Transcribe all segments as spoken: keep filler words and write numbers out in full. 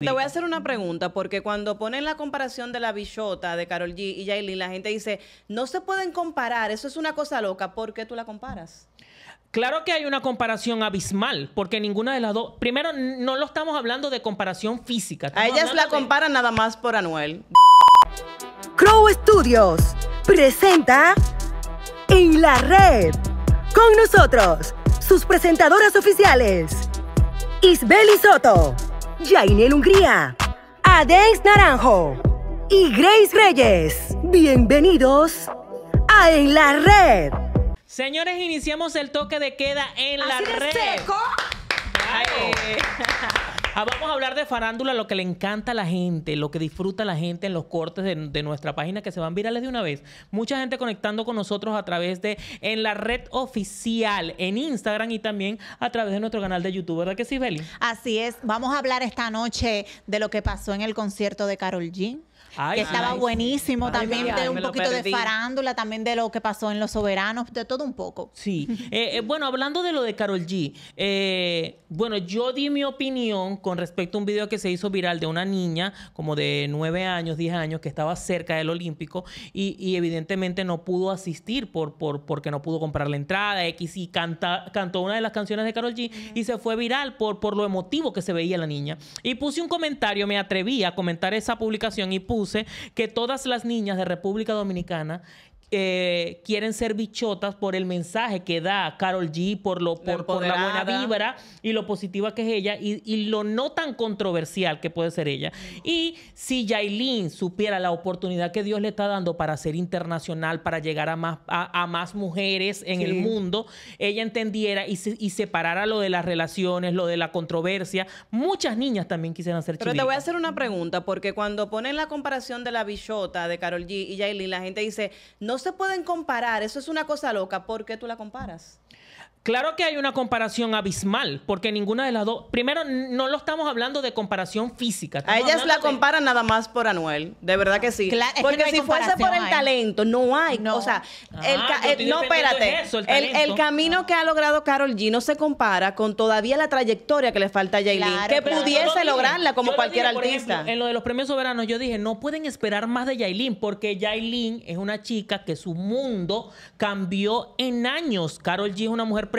Te voy a hacer una pregunta, porque cuando ponen la comparación de la bichota de Karol G y Yailin, la gente dice, no se pueden comparar, eso es una cosa loca, ¿por qué tú la comparas? Claro que hay una comparación abismal, porque ninguna de las dos... Primero, no lo estamos hablando de comparación física. A ellas la comparan de... nada más por Anuel. Crow Studios presenta En La Red. Con nosotros, sus presentadoras oficiales, Isbeli Soto, Yainel Hungría, Adex Naranjo y Grace Reyes. Bienvenidos a En La Red. Señores, iniciamos el toque de queda en la red. Seco. Ah, vamos a hablar de farándula, lo que le encanta a la gente, lo que disfruta la gente en los cortes de, de nuestra página que se van virales de una vez. Mucha gente conectando con nosotros a través de En La Red Oficial, en Instagram y también a través de nuestro canal de YouTube. ¿Verdad que sí, Beli? Así es. Vamos a hablar esta noche de lo que pasó en el concierto de Karol G. Ay, que estaba ay, buenísimo, ay, también ay, de un poquito de farándula, también de lo que pasó en Los Soberanos, de todo un poco. Sí, eh, eh, bueno, hablando de lo de Karol G, eh, bueno, yo di mi opinión con respecto a un video que se hizo viral de una niña como de nueve años, diez años, que estaba cerca del Olímpico y, y evidentemente no pudo asistir por, por, porque no pudo comprar la entrada, X, y canta, cantó una de las canciones de Karol G mm. y se fue viral por, por lo emotivo que se veía la niña. Y puse un comentario, me atreví a comentar esa publicación y puse que todas las niñas de República Dominicana eh, quieren ser bichotas por el mensaje que da Karol G, por, lo, por, la, por la buena vibra y lo positiva que es ella y, y lo no tan controversial que puede ser ella. Y si Yailin supiera la oportunidad que Dios le está dando para ser internacional, para llegar a más, a, a más mujeres en sí. el mundo, ella entendiera y, se, y separara lo de las relaciones, lo de la controversia. Muchas niñas también quisieran ser chivitas. Pero te voy a hacer una pregunta, porque cuando ponen la comparación de la bichota de Karol G y Yailin, la gente dice, no se pueden comparar, eso es una cosa loca, ¿por qué tú la comparas? Claro que hay una comparación abismal, porque ninguna de las dos... Primero, no lo estamos hablando de comparación física. A ellas la de... comparan nada más por Anuel, de verdad que sí. Claro, porque que no si fuese por el hay. talento, no hay. No. O sea, ah, el ca el, no, espérate. Eso, el, el, el camino ah. que ha logrado Karol G no se compara con todavía la trayectoria que le falta a Yailin, claro, que claro. pudiese no lo lograrla como yo cualquier dije, artista. Ejemplo, en lo de los premios soberanos, yo dije, no pueden esperar más de Yailin, porque Yailin es una chica que su mundo cambió en años. Karol G es una mujer preparada.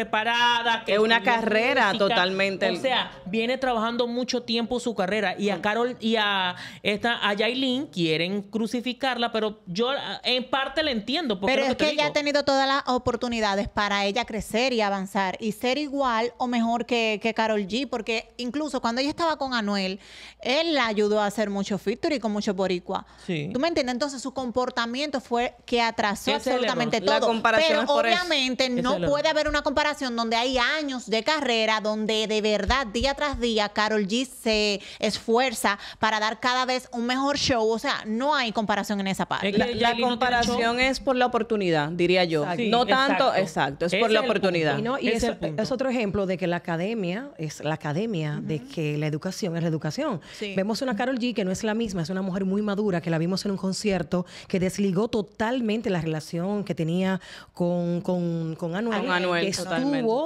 Que es una carrera música. totalmente. O sea, viene trabajando mucho tiempo su carrera. Y a Karol y a esta a Yailin quieren crucificarla, pero yo en parte la entiendo. Porque pero es, es que, que ella ha tenido todas las oportunidades para ella crecer y avanzar y ser igual o mejor que, que Karol G, porque incluso cuando ella estaba con Anuel, él la ayudó a hacer muchos featuring con muchos boricua. Sí. ¿Tú me entiendes? Entonces su comportamiento fue que atrasó Ese absolutamente todo. La comparación pero obviamente eso. no puede haber una comparación donde hay años de carrera, donde de verdad día tras día Karol G se esfuerza para dar cada vez un mejor show. O sea, no hay comparación en esa parte. La, la comparación no es por la oportunidad, diría yo. Sí, no exacto. tanto, exacto, es, es por la oportunidad. Y, no, y es, es, es otro ejemplo de que la academia es la academia, uh-huh. de que la educación es la educación. Sí. Vemos una Karol G que no es la misma, es una mujer muy madura, que la vimos en un concierto, que desligó totalmente la relación que tenía con, con, con Anuel. Con Anuel. Que estuvo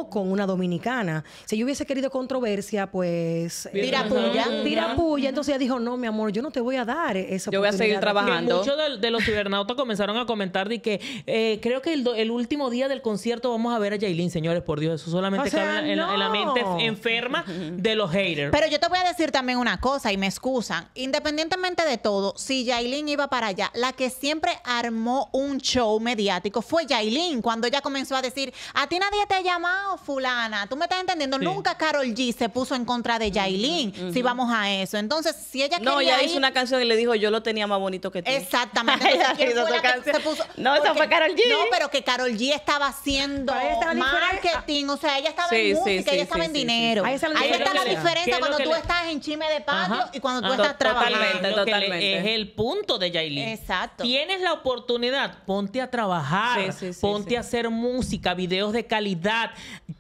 con una dominicana. Si yo hubiese querido controversia, pues... Tirapulla. Tirapulla. Entonces ella dijo, no, mi amor, yo no te voy a dar esa oportunidad. Yo voy a seguir trabajando. Muchos de, de los cibernautas comenzaron a comentar de que eh, creo que el, el último día del concierto vamos a ver a Yailin, señores, por Dios. Eso solamente o sea, cabe en, no. en, en la mente enferma de los haters. Pero yo te voy a decir también una cosa, y me excusan. Independientemente de todo, si Yailin iba para allá, la que siempre armó un show mediático fue Yailin, cuando ella comenzó a decir, a ti nadie te ha llamado fulana, ¿tú me estás entendiendo? Sí. Nunca Karol G se puso en contra de Yailin, uh-huh, uh-huh. si vamos a eso. Entonces, si ella quería... No, ella ir... hizo una canción y le dijo, yo lo tenía más bonito que tú. Exactamente. Entonces, fue se puso? No, porque... esa fue Karol G. No, pero que Karol G estaba haciendo está marketing, o sea, ella estaba sí, en música, sí, sí, ella estaba sí, en sí, dinero. Sí, sí. Ahí, ahí está la diferencia cuando tú le... estás en chisme de patio Ajá. y cuando tú ah, estás totalmente, trabajando. Totalmente. Es el punto de Yailin. Exacto. Tienes la oportunidad, ponte a trabajar, ponte a hacer música, videos de calidad,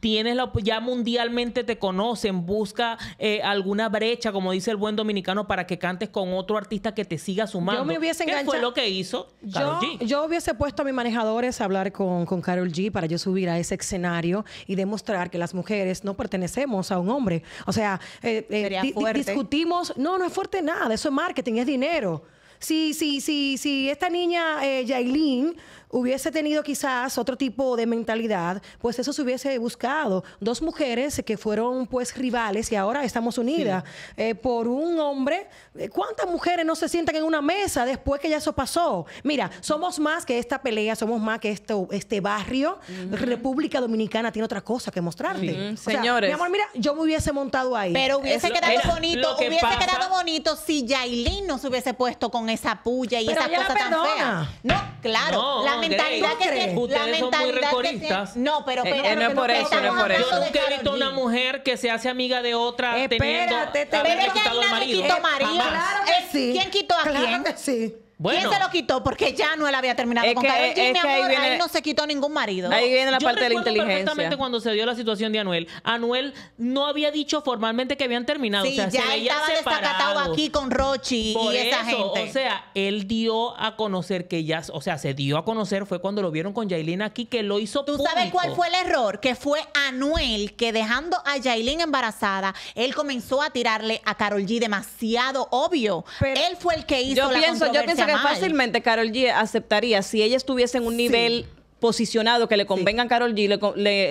tienes la, ya mundialmente te conocen, busca eh, alguna brecha, como dice el buen dominicano, para que cantes con otro artista que te siga sumando. Yo me hubiese enganchado. ¿Qué fue lo que hizo Karol yo, G? Yo hubiese puesto a mis manejadores a hablar con, con Karol G para yo subir a ese escenario y demostrar que las mujeres no pertenecemos a un hombre. O sea, eh, eh, di fuerte. discutimos... No, no es fuerte nada. Eso es marketing, es dinero. Si, si, si, si esta niña eh, Yailin hubiese tenido quizás otro tipo de mentalidad, pues eso se hubiese buscado. Dos mujeres que fueron pues rivales y ahora estamos unidas sí. eh, por un hombre. ¿Cuántas mujeres no se sientan en una mesa después que ya eso pasó? Mira, somos más que esta pelea, somos más que esto, este barrio. Uh-huh. República Dominicana tiene otra cosa que mostrarte. Uh-huh. O sea, señores, mi amor, mira, yo me hubiese montado ahí. Pero hubiese es quedado lo, bonito, que hubiese pasa... quedado bonito si Yailin no se hubiese puesto con esa puya y pero esa cosa tan fea. No, claro. No, la mentalidad que tiene. Ustedes son muy recoristas. No, pero espérate. Eh, no, no es por eso, no es por eso. Yo nunca he visto una mujer que se hace amiga de otra espérate, teniendo... Espérate, te pero es que ahí nadie quitó marido. Claro que sí. ¿Quién quitó a quién? Claro que sí. Bueno. ¿Quién se lo quitó? Porque ya no él había terminado es con Karol G, mi amor, ahí, viene, ahí no se quitó ningún marido. Ahí viene la Yo parte de la inteligencia. Perfectamente cuando se dio la situación de Anuel, Anuel no había dicho formalmente que habían terminado. Sí, o sea, ya se estaba desacatado aquí con Rochy Por y eso, esa gente. O sea, él dio a conocer que ya, o sea, se dio a conocer, fue cuando lo vieron con Yailin aquí, que lo hizo público. ¿Tú sabes cuál fue el error? Que fue Anuel que dejando a Yailin embarazada, él comenzó a tirarle a Karol G demasiado obvio. Pero él fue el que hizo yo la pienso, controversia. Yo pienso que fácilmente Karol G aceptaría si ella estuviese en un nivel sí. posicionado que le convenga sí. a Karol G, le,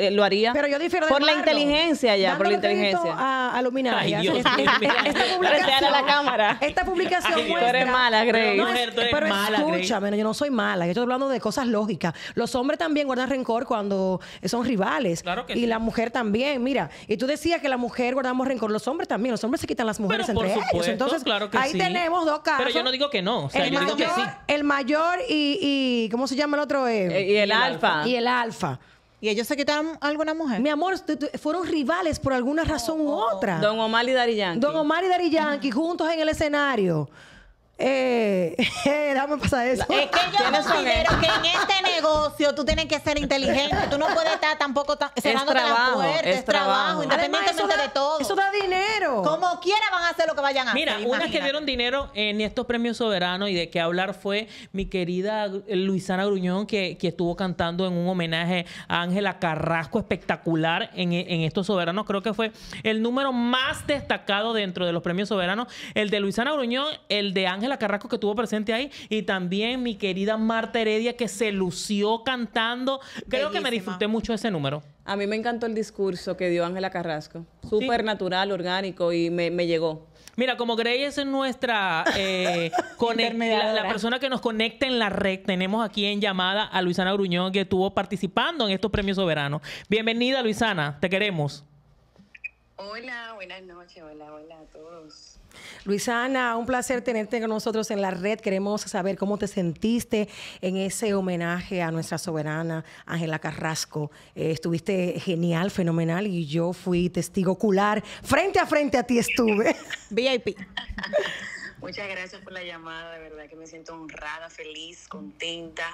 le, lo haría. Pero yo difiero de Por Marlon. la inteligencia ya, por la inteligencia. A, a Luminaria. Ay, Dios, esta, Dios, esta, esta publicación, a la cámara. Esta publicación Ay, muestra... Tú eres mala, Grace. No, no, pero, no, pero mala, escúchame, Grace. Yo no soy mala. Yo estoy hablando de cosas lógicas. Los hombres también guardan rencor cuando son rivales. Claro que y sí. la mujer también, mira. Y tú decías que la mujer guardamos rencor. Los hombres también. Los hombres se quitan las mujeres pero entre por supuesto, ellos. Entonces, claro que ahí sí. tenemos dos casos. Pero yo no digo que no. O sea, el, yo mayor, digo que sí. el mayor y, y... ¿Cómo se llama el otro? Eh, y el Alfa. Y el Alfa. ¿Y ellos se quitaron a alguna mujer? Mi amor, fueron rivales por alguna razón oh, oh, oh. u otra. Don Omar y Daddy Yankee. Don Omar y Daddy Yankee uh-huh. juntos en el escenario. Eh, eh, déjame pasar eso. Es que yo no considero que en este negocio tú tienes que ser inteligente. Tú no puedes estar tampoco cerrándote la puerta. Es trabajo, independientemente de todo. Eso da dinero. Como quiera van a hacer lo que vayan a Mira, hacer. Mira, unas que dieron dinero en estos premios soberanos y de qué hablar fue mi querida Luisanna Grullón, que, que estuvo cantando en un homenaje a Ángela Carrasco espectacular en, en estos soberanos. Creo que fue el número más destacado dentro de los premios soberanos. El de Luisanna Grullón, el de Ángela Carrasco que estuvo presente ahí y también mi querida Marta Heredia que se lució cantando. Creo Bellísima. que me disfruté mucho ese número. A mí me encantó el discurso que dio Ángela Carrasco. Súper sí. natural, orgánico y me, me llegó. Mira, como Grace es nuestra eh, la, la persona que nos conecta en la red, tenemos aquí en llamada a Luisanna Grullón que estuvo participando en estos premios soberanos. Bienvenida, Luisanna. Te queremos. Hola, buenas noches. Hola, hola a todos. Luisanna, un placer tenerte con nosotros en la red. Queremos saber cómo te sentiste en ese homenaje a nuestra soberana Ángela Carrasco. Eh, estuviste genial, fenomenal y yo fui testigo ocular. Frente a frente a ti estuve. V I P. Muchas gracias por la llamada. De verdad que me siento honrada, feliz, contenta.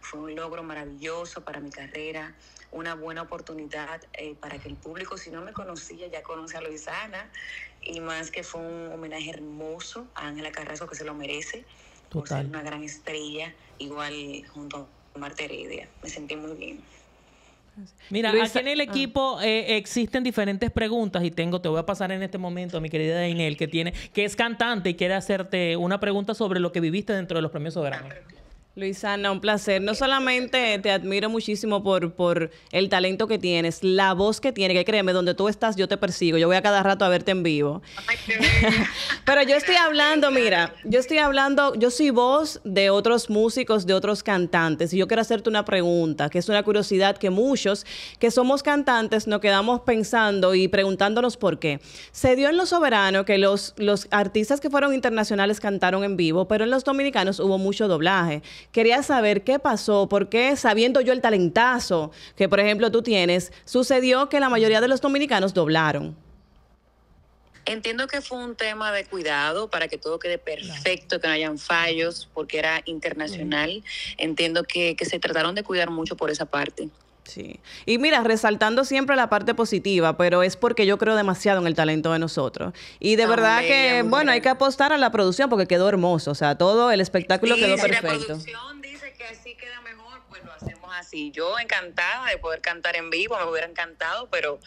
Fue un logro maravilloso para mi carrera. Una buena oportunidad eh, para que el público, si no me conocía, ya conoce a Luisanna. Y más que fue un homenaje hermoso a Ángela Carrasco, que se lo merece. Total. Por ser una gran estrella, igual junto a Marta Heredia. Me sentí muy bien. Mira, Luisa, aquí en el equipo ah. eh, existen diferentes preguntas y tengo, te voy a pasar en este momento a mi querida Yainel, que tiene, que es cantante y quiere hacerte una pregunta sobre lo que viviste dentro de los premios soberanos. Ah, Luisanna, un placer. No solamente te admiro muchísimo por, por el talento que tienes, la voz que tienes, que créeme, donde tú estás yo te persigo, yo voy a cada rato a verte en vivo. Pero yo estoy hablando, mira, yo estoy hablando, yo soy voz de otros músicos, de otros cantantes, y yo quiero hacerte una pregunta, que es una curiosidad que muchos que somos cantantes nos quedamos pensando y preguntándonos por qué. Se dio en Los Soberanos que los, los artistas que fueron internacionales cantaron en vivo, pero en los dominicanos hubo mucho doblaje. Quería saber qué pasó, por qué, sabiendo yo el talentazo que, por ejemplo, tú tienes, sucedió que la mayoría de los dominicanos doblaron. Entiendo que fue un tema de cuidado para que todo quede perfecto, que no hayan fallos, porque era internacional. Entiendo que, que se trataron de cuidar mucho por esa parte. Sí. Y mira, resaltando siempre la parte positiva, pero es porque yo creo demasiado en el talento de nosotros. Y de no, verdad bella, que, bueno, bien. hay que apostar a la producción porque quedó hermoso. O sea, todo el espectáculo sí, quedó si perfecto. La producción dice que así queda mejor, pues lo hacemos así. Yo encantada de poder cantar en vivo, me hubiera encantado, pero...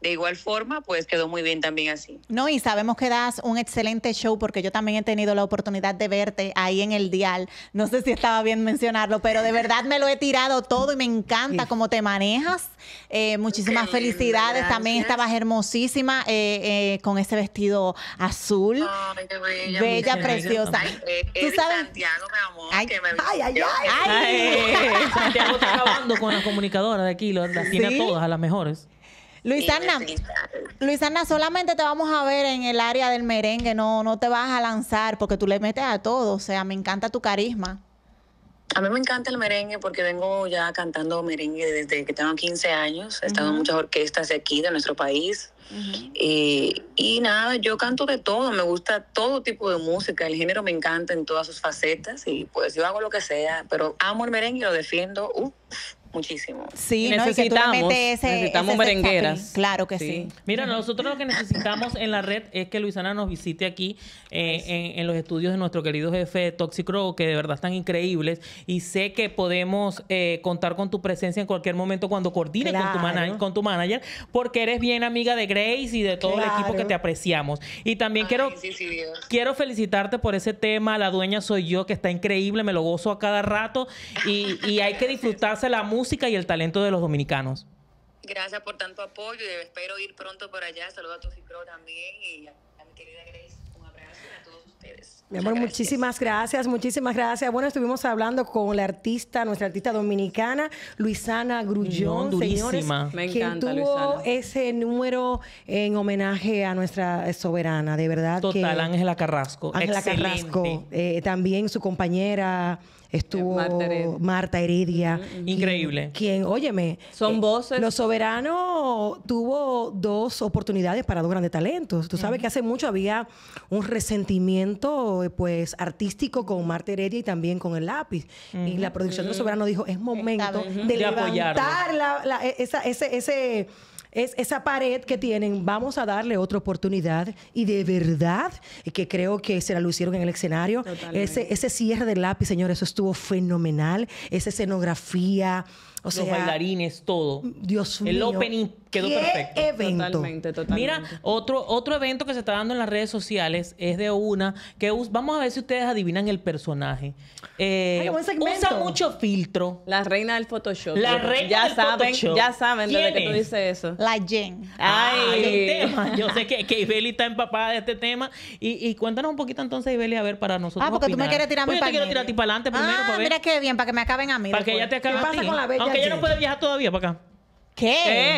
de igual forma, pues quedó muy bien también así. No, y sabemos que das un excelente show porque yo también he tenido la oportunidad de verte ahí en el dial. No sé si estaba bien mencionarlo, pero de verdad me lo he tirado todo y me encanta cómo te manejas. Eh, muchísimas okay, felicidades. Gracias. También estabas hermosísima eh, eh, con ese vestido azul. Oh, qué bella, bella preciosa. Ay, eh, ¿Tú sabes? Santiago, mi amor. Ay, que me ay, ay, ay, ay. ay. Santiago está acabando con las comunicadoras de aquí. Las tiene ¿Sí? a todas, a las mejores. Luisanna, Luisanna, solamente te vamos a ver en el área del merengue, no, no te vas a lanzar porque tú le metes a todo, o sea, me encanta tu carisma. A mí me encanta el merengue porque vengo ya cantando merengue desde que tengo quince años, he estado uh-huh. en muchas orquestas de aquí, de nuestro país, uh-huh. eh, y nada, yo canto de todo, me gusta todo tipo de música, el género me encanta en todas sus facetas y pues yo hago lo que sea, pero amo el merengue y lo defiendo, uff. Uh. Muchísimo. Sí, ¿no? necesitamos, y que ese, necesitamos ese merengueras. Shopping. Claro que sí. sí. Mira, nosotros lo que necesitamos en la red es que Luisanna nos visite aquí eh, sí. en, en los estudios de nuestro querido jefe Toxic Crow, que de verdad están increíbles. Y sé que podemos eh, contar con tu presencia en cualquier momento cuando coordines claro. con, tu man con tu manager, porque eres bien amiga de Grace y de todo claro. el equipo que te apreciamos. Y también Ay, quiero, sí, sí, quiero felicitarte por ese tema, La Dueña Soy Yo, que está increíble, me lo gozo a cada rato. Y, y hay que disfrutarse la música. música y el talento de los dominicanos. Gracias por tanto apoyo y espero ir pronto por allá. Saludos a tu Cicro también y a, a mi querida Grace. Un abrazo a todos ustedes. Mi amor, gracias. muchísimas gracias, muchísimas gracias. Bueno, estuvimos hablando con la artista, nuestra artista dominicana, Luisanna Grullón, no, señores, Me encanta, quien tuvo Luisanna. ese número en homenaje a nuestra soberana, de verdad. Total, Ángela Carrasco. Ángela Carrasco, eh, también su compañera... Estuvo Marta Heredia. Marta Heredia mm-hmm. Increíble. Quien, óyeme. Son eh, voces. Los Soberanos tuvo dos oportunidades para dos grandes talentos. Tú sabes mm-hmm. que hace mucho había un resentimiento pues artístico con Marta Heredia y también con El Lápiz. Mm-hmm. Y la producción mm-hmm. de Los Soberanos dijo, es momento mm-hmm. de, de levantar la, la, esa, ese... ese Es esa pared que tienen, vamos a darle otra oportunidad y de verdad que creo que se la lucieron en el escenario. Ese, ese cierre del Lápiz, señores, eso estuvo fenomenal. Esa escenografía, o los sea, bailarines, todo. Dios mío. El opening quedó ¿Qué perfecto. Evento. Totalmente, totalmente. Mira, otro, otro evento que se está dando en las redes sociales es de una que vamos a ver si ustedes adivinan el personaje. Eh, Ay, buen segmento. Usa mucho filtro. La reina del Photoshop. La reina ya del saben, Photoshop. Ya saben desde es? que tú dices eso. La Jen. Ay, Ay. El tema. Yo sé que, que Isbeli está empapada de este tema. Y, y cuéntanos un poquito entonces, Isbeli, a ver, para nosotros. Ah, porque opinar. tú me quieres tirar pues mi yo te quiero tirar a ti para adelante primero. Ah, para mira ver. qué bien, para que me acaben a mí. Para después. que ella te acabe. ¿Qué pasa a ti? con la bella Aunque Jen. ella no puede viajar todavía para acá. ¿Qué?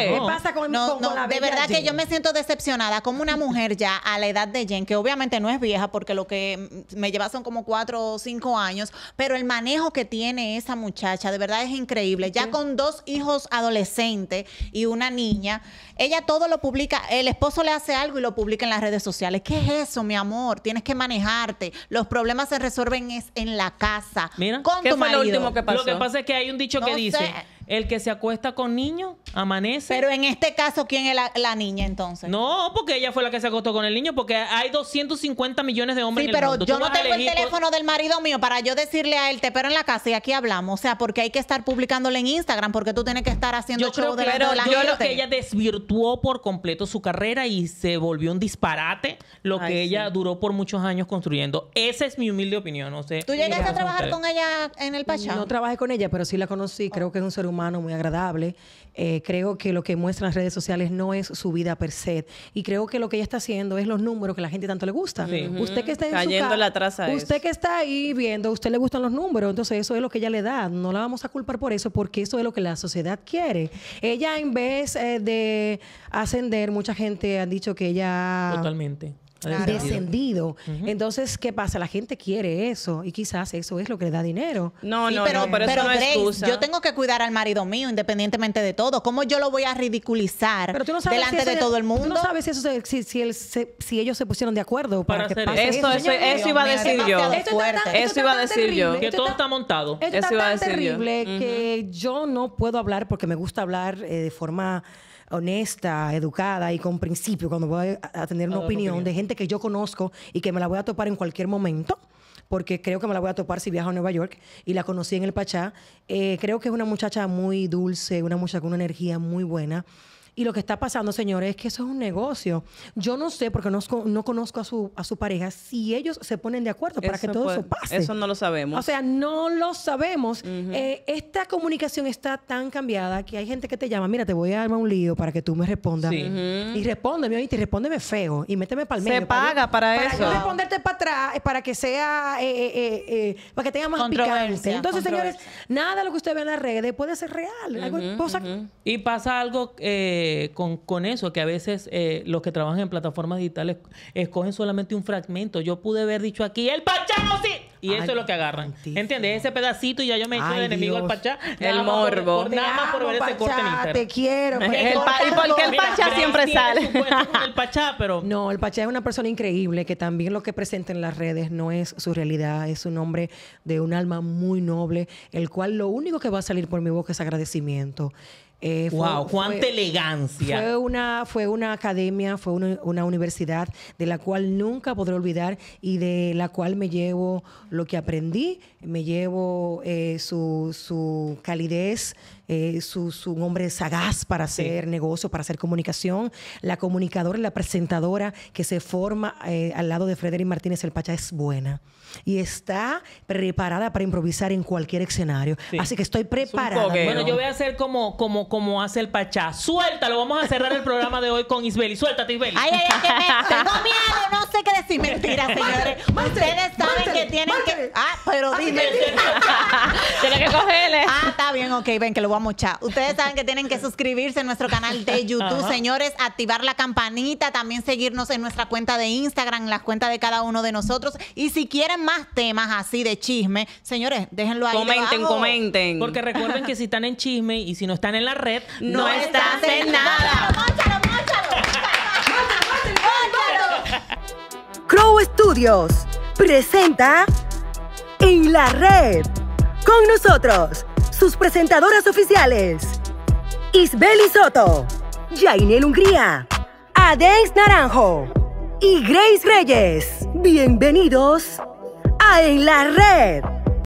¿Qué no. pasa con, no, con, no, con la bella De verdad Jen? que yo me siento decepcionada como una mujer ya a la edad de Jen, que obviamente no es vieja porque lo que me lleva son como cuatro o cinco años, pero el manejo que tiene esa muchacha de verdad es increíble. Ya ¿Qué? con dos hijos adolescentes y una niña, ella todo lo publica, el esposo le hace algo y lo publica en las redes sociales. ¿Qué es eso, mi amor? Tienes que manejarte. Los problemas se resuelven es en la casa. Mira, con ¿qué tu fue marido? lo último que pasó? Lo que pasa es que hay un dicho no que dice... Sé. El que se acuesta con niños, amanece. Pero en este caso, ¿quién es la, la niña entonces? No, porque ella fue la que se acostó con el niño, porque hay doscientos cincuenta millones de hombres sí, en el mundo. Sí, pero yo no tengo el teléfono por... del marido mío para yo decirle a él, te espero en la casa y aquí hablamos. O sea, porque hay que estar publicándole en Instagram, porque tú tienes que estar haciendo show de la, la Yo creo que ella desvirtuó por completo su carrera y se volvió un disparate lo Ay, que sí. ella duró por muchos años construyendo. Esa es mi humilde opinión. No sé. ¿Tú llegaste a trabajar con ella en el Pachá? No trabajé con ella, pero sí la conocí. Creo que es un ser humano humano muy agradable. Eh, creo que lo que muestran las redes sociales no es su vida per se. Y creo que lo que ella está haciendo es los números que la gente tanto le gusta. Sí. Usted que está en Cayendo su la traza Usted es. que está ahí viendo, a usted le gustan los números. Entonces eso es lo que ella le da. No la vamos a culpar por eso porque eso es lo que la sociedad quiere. Ella en vez eh, de ascender, mucha gente ha dicho que ella... Totalmente. claro. descendido. Uh-huh. Entonces, ¿qué pasa? La gente quiere eso y quizás eso es lo que le da dinero. No, sí, no, pero, no, pero, pero eso no es excusa. Yo tengo que cuidar al marido mío independientemente de todo. ¿Cómo yo lo voy a ridiculizar pero tú no sabes delante si ese, de todo el mundo? Tú no sabes si, eso se, si, si, el, se, si ellos se pusieron de acuerdo para, para que pase eso. Eso, eso, Dios, eso iba a decir yo. Esto está tan, eso iba a decir yo. Que todo está montado. Esto está tan terrible que yo no puedo hablar porque me gusta hablar eh, de forma honesta, educada y con principio cuando voy a tener una opinión, opinión de gente que yo conozco y que me la voy a topar en cualquier momento, porque creo que me la voy a topar si viajo a Nueva York y la conocí en el Pachá. Eh, creo que es una muchacha muy dulce, una muchacha con una energía muy buena. Y lo que está pasando, señores, es que eso es un negocio. Yo no sé, porque no, no conozco a su, a su pareja, si ellos se ponen de acuerdo para eso que todo puede, eso pase. Eso no lo sabemos. O sea, no lo sabemos. Uh-huh. eh, esta comunicación está tan cambiada que hay gente que te llama, mira, te voy a armar un lío para que tú me respondas. Sí. Uh-huh. Y respóndeme, oíste, y respóndeme feo. Y méteme pa'l medio. Se paga para, para eso. Para yo responderte para atrás, para que sea, eh, eh, eh, para que tenga más picante. Entonces, señores, nada de lo que usted ve en las redes puede ser real. Algo, uh-huh, cosa... uh-huh. Y pasa algo... Eh, Con, con eso, que a veces eh, los que trabajan en plataformas digitales escogen solamente un fragmento. Yo pude haber dicho aquí, el Pachá, sí. Y ay, eso es lo que agarran. Santísimo. ¿Entiendes? Ese pedacito y ya yo me he hecho el enemigo al Pachá. El morbo. Por, nada más por ver ese corte en Instagram. Te quiero. El el pa y porque el Pachá mira, siempre sale. El Pachá, pero... No, el Pachá es una persona increíble que también lo que presenta en las redes no es su realidad. Es un hombre de un alma muy noble, el cual lo único que va a salir por mi boca es agradecimiento. Eh, fue, wow, cuánta fue, elegancia. Fue una, fue una academia, fue una, una universidad de la cual nunca podré olvidar y de la cual me llevo lo que aprendí, me llevo eh, su, su calidez, eh, su, su hombre sagaz para hacer sí. negocio, para hacer comunicación. La comunicadora y la presentadora que se forma eh, al lado de Frederic Martínez, el Pachá, es buena y está preparada para improvisar en cualquier escenario. Sí. Así que estoy preparada. Es bueno, yo voy a hacer como, como como hace el Pachá. Suéltalo. Vamos a cerrar el programa de hoy con Isbeli. Suéltate, Isbeli. Ay, ay, ay, que me tengo miedo. No sé qué decir. Mentira, señores. Ustedes saben que tienen que... Ah, pero dime. Tienen que cogerle. Ah, está bien. Ok, ven que lo vamos a echar. Ustedes saben que tienen que suscribirse a nuestro canal de YouTube, ajá, señores. Activar la campanita. También seguirnos en nuestra cuenta de Instagram, las cuentas de cada uno de nosotros. Y si quieren más temas así de chisme, señores, déjenlo ahí comenten, debajo. comenten. Porque recuerden que si están en chisme y si no están en la red, no, no estás en nada. Móchalo, móchalo. Crow Studios presenta En la Red. Con nosotros, sus presentadoras oficiales: Isbeli Soto, Yainel Hungría, Adex Naranjo y Grace Reyes. Bienvenidos a En la Red.